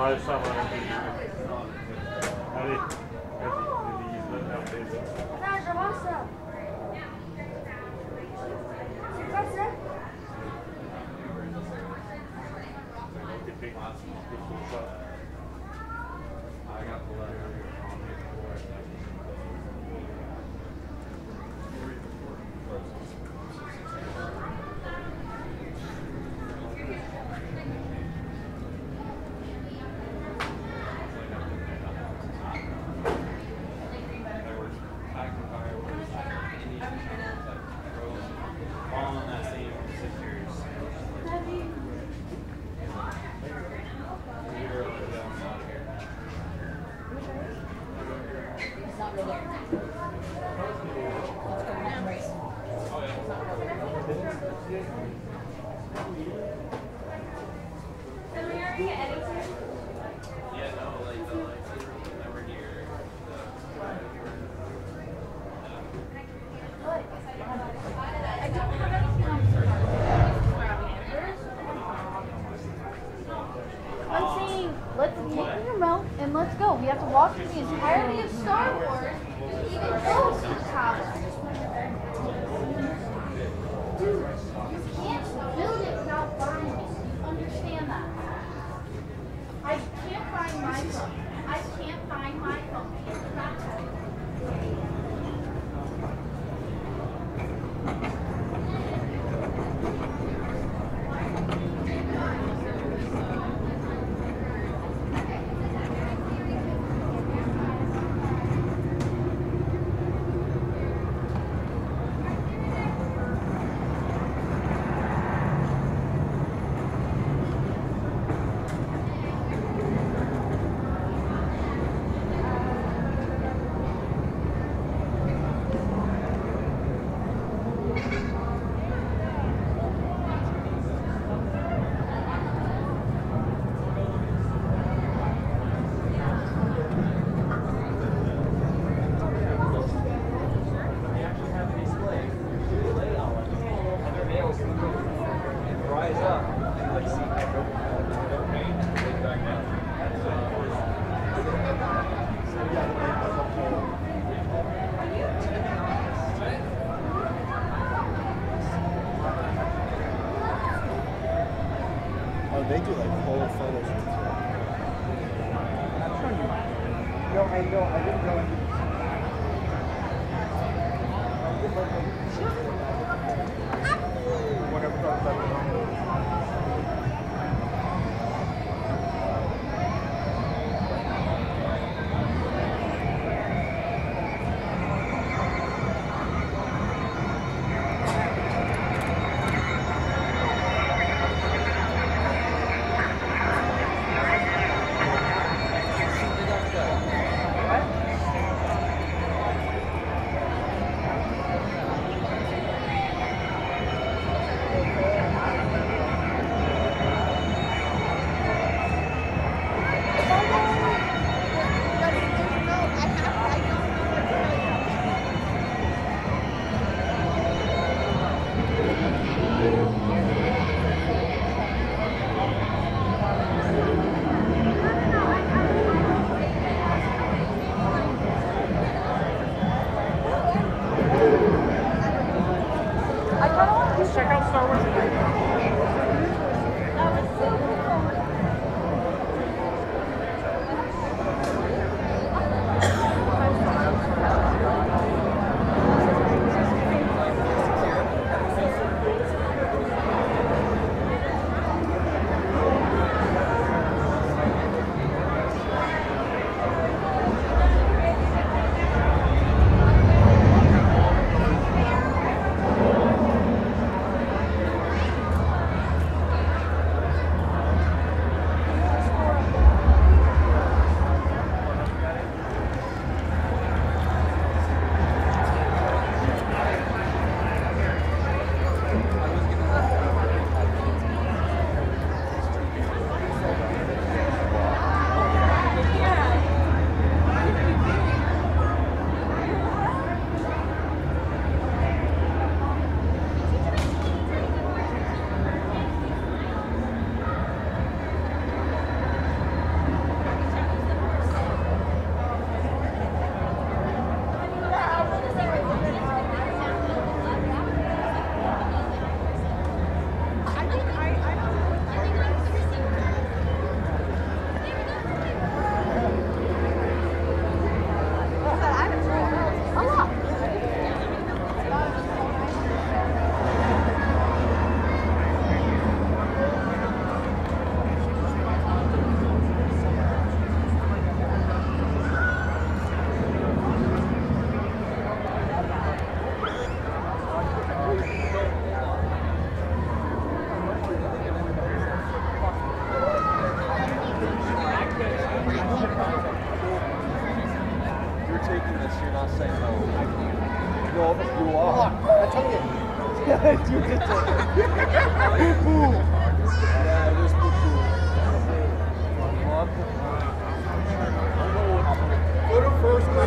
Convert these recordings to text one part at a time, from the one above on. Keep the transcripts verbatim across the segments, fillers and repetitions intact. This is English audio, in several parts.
five summer empties. Thank you. Блядь, вот это. Пу-пу. Да, это ж пу-пу.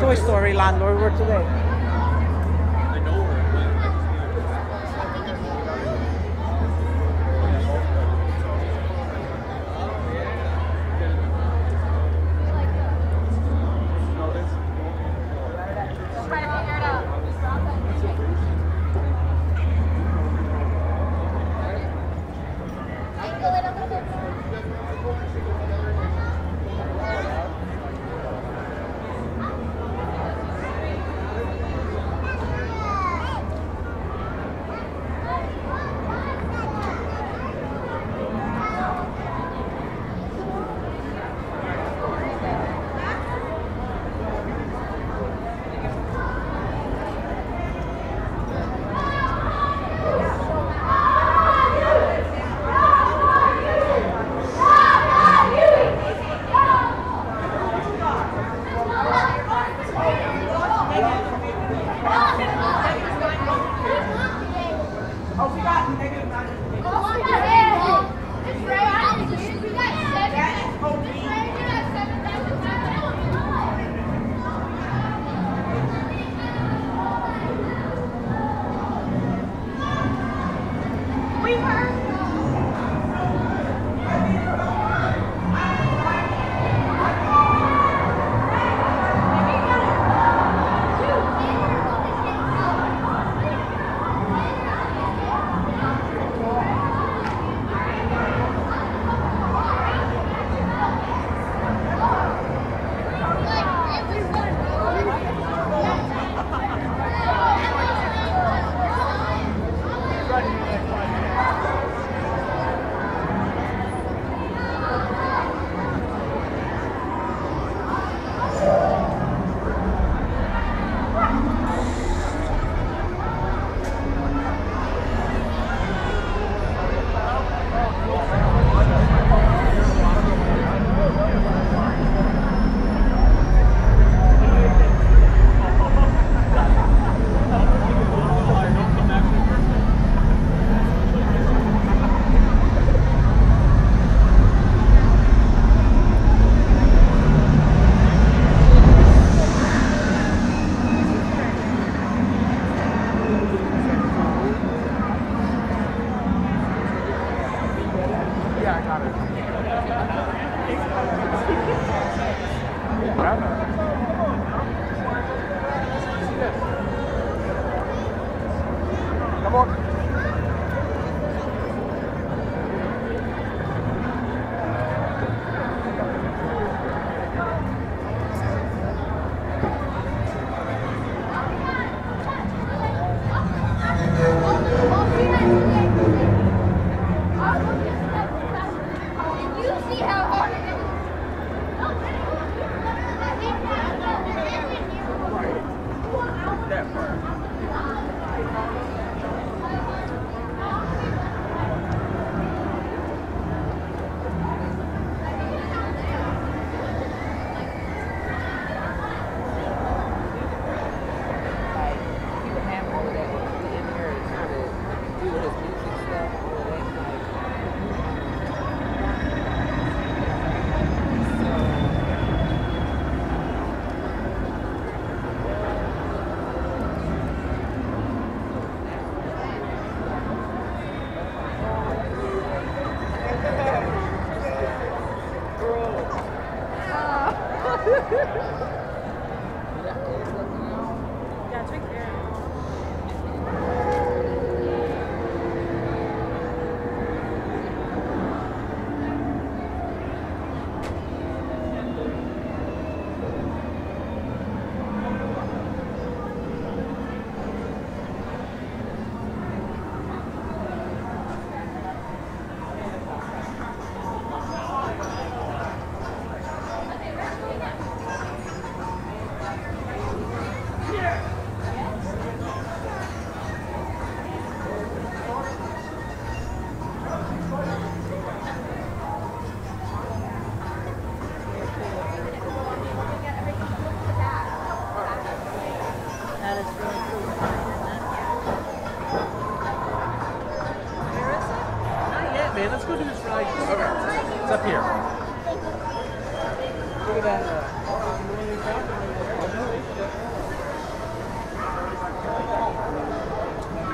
Toy Story Land, where we were today. Oh, man. Let's go do this ride. Okay. It's up here. Look at that.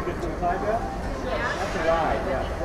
You get to the side there? Yeah. That's a ride, yeah.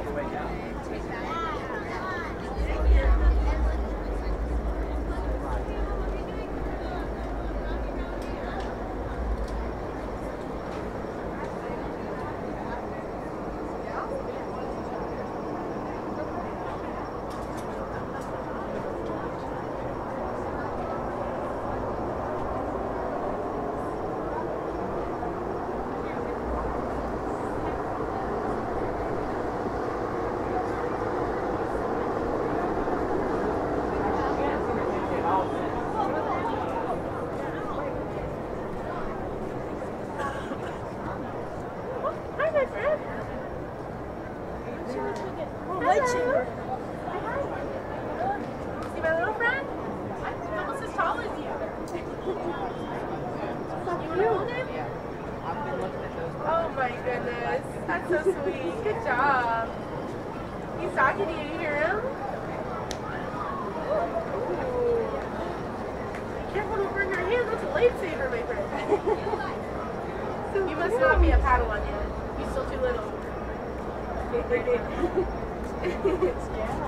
all the way down.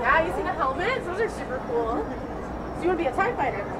Yeah, you see the helmets? Those are super cool. So you want to be a TIE fighter? Come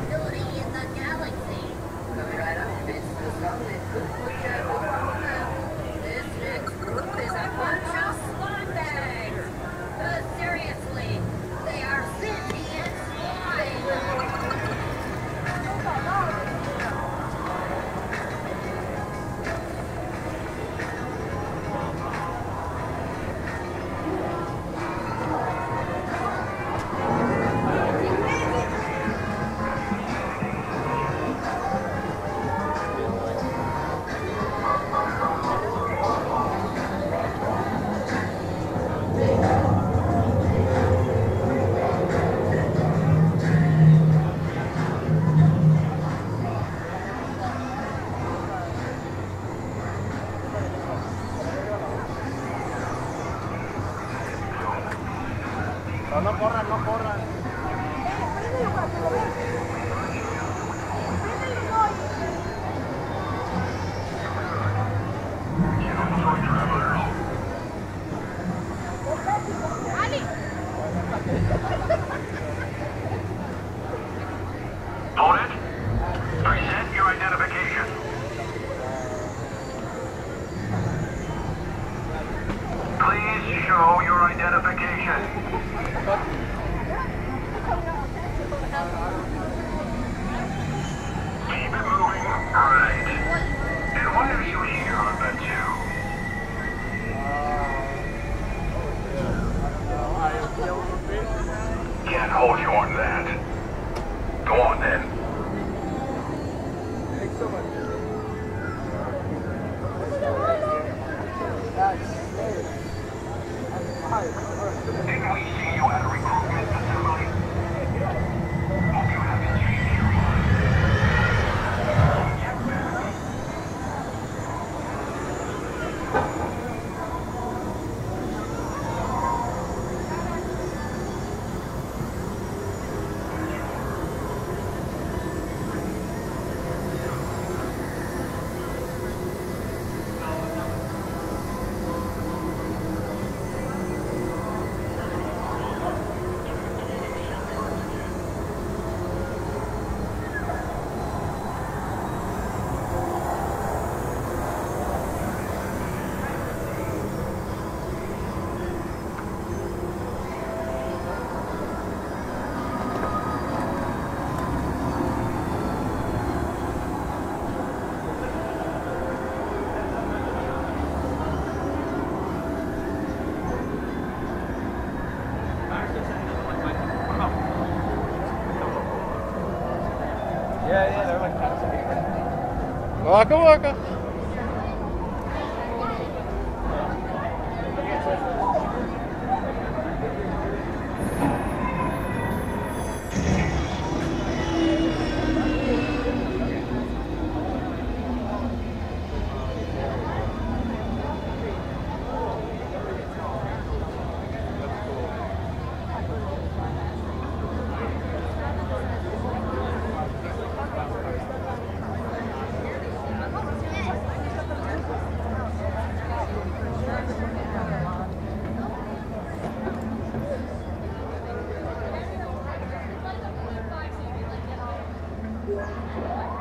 and go. Hold it. Present your identification. Please show your identification. Keep it moving. Right. And why are you here on the two? Can't hold you on that. Go on then. Thanks so much. Didn't we see you at a recruitment facility? Waka waka. Thank you.